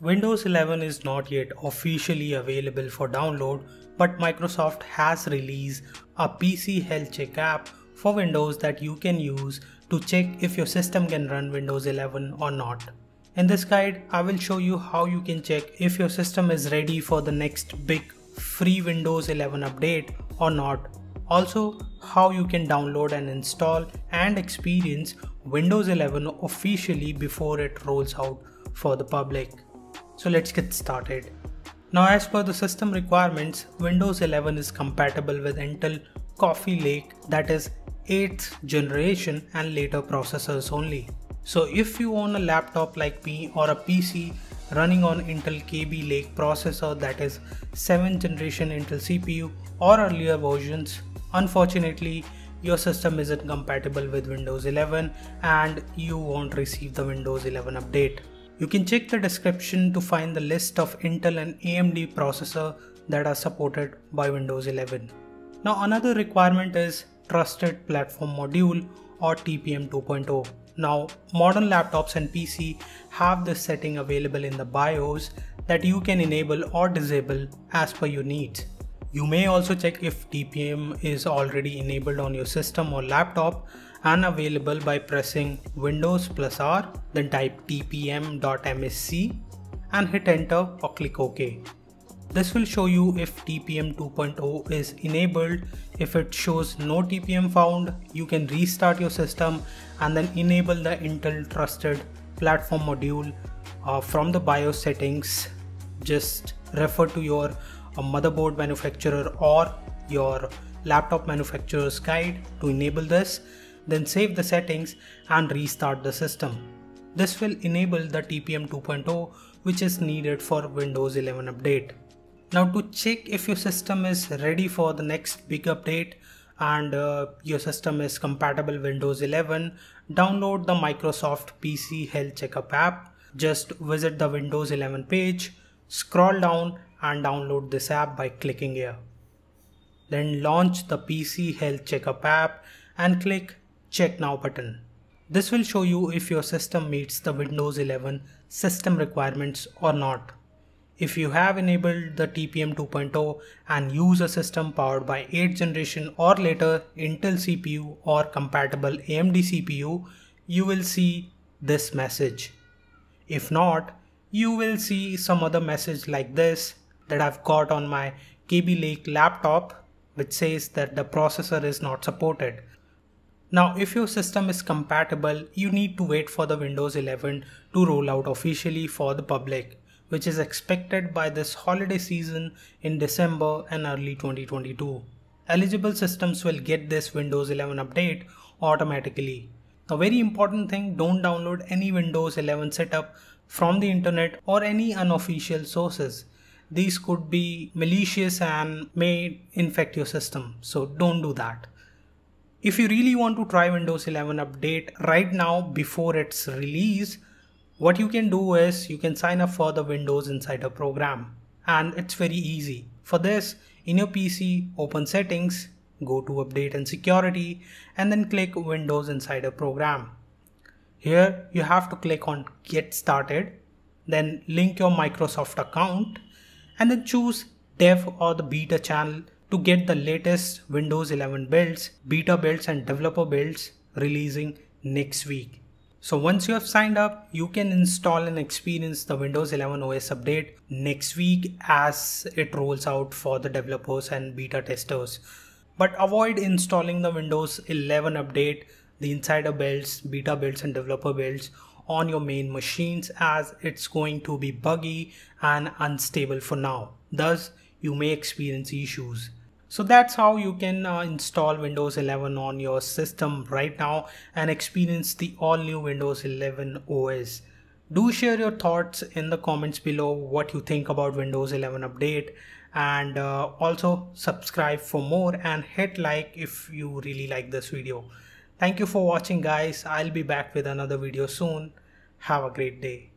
Windows 11 is not yet officially available for download, but Microsoft has released a PC Health Check app for Windows that you can use to check if your system can run Windows 11 or not. In this guide, I will show you how you can check if your system is ready for the next big free Windows 11 update or not. Also, how you can download and install and experience Windows 11 officially before it rolls out for the public. So let's get started. Now, as per the system requirements, Windows 11 is compatible with Intel Kaby Lake, that is 8th generation and later processors only. So if you own a laptop like me or a PC running on Intel Kaby Lake processor, that is 7th generation Intel CPU or earlier versions, unfortunately your system isn't compatible with Windows 11 and you won't receive the Windows 11 update. You can check the description to find the list of Intel and AMD processors that are supported by Windows 11. Now, another requirement is Trusted Platform Module or TPM 2.0. Now, modern laptops and PC have this setting available in the BIOS that you can enable or disable as per your needs. You may also check if TPM is already enabled on your system or laptop and available by pressing Windows + R, then type tpm.msc and hit enter or click OK. This will show you if TPM 2.0 is enabled. If it shows no TPM found, you can restart your system and then enable the Intel Trusted Platform Module from the BIOS settings. Just refer to your a motherboard manufacturer or your laptop manufacturer's guide to enable this, then save the settings and restart the system. This will enable the TPM 2.0 which is needed for Windows 11 update. Now, to check if your system is ready for the next big update and your system is compatible with Windows 11, download the Microsoft PC Health Checkup app. Just visit the Windows 11 page, scroll down and download this app by clicking here. Then launch the PC Health Checkup app and click Check Now button. This will show you if your system meets the Windows 11 system requirements or not. If you have enabled the TPM 2.0 and use a system powered by 8th generation or later Intel CPU or compatible AMD CPU, you will see this message. If not, you will see some other message like this that I've got on my Kaby Lake laptop, which says that the processor is not supported. Now, if your system is compatible, you need to wait for the Windows 11 to roll out officially for the public, which is expected by this holiday season in December and early 2022. Eligible systems will get this Windows 11 update automatically. A very important thing, don't download any Windows 11 setup from the internet or any unofficial sources. These could be malicious and may infect your system, so don't do that. If you really want to try Windows 11 update right now before its release, what you can do is you can sign up for the Windows Insider Program, and it's very easy. For this, in your PC, open Settings, go to Update and Security and then click Windows Insider Program. Here you have to click on Get Started, then link your Microsoft account and then choose Dev or the Beta channel to get the latest Windows 11 builds, beta builds and developer builds releasing next week. So once you have signed up, you can install and experience the Windows 11 OS update next week as it rolls out for the developers and beta testers. But avoid installing the Windows 11 update, the insider builds, beta builds and developer builds on your main machines as it's going to be buggy and unstable for now. Thus, you may experience issues. So that's how you can install Windows 11 on your system right now and experience the all new Windows 11 OS. Do share your thoughts in the comments below what you think about Windows 11 update, and also subscribe for more and hit like if you really like this video. Thank you for watching, guys. I'll be back with another video soon. Have a great day.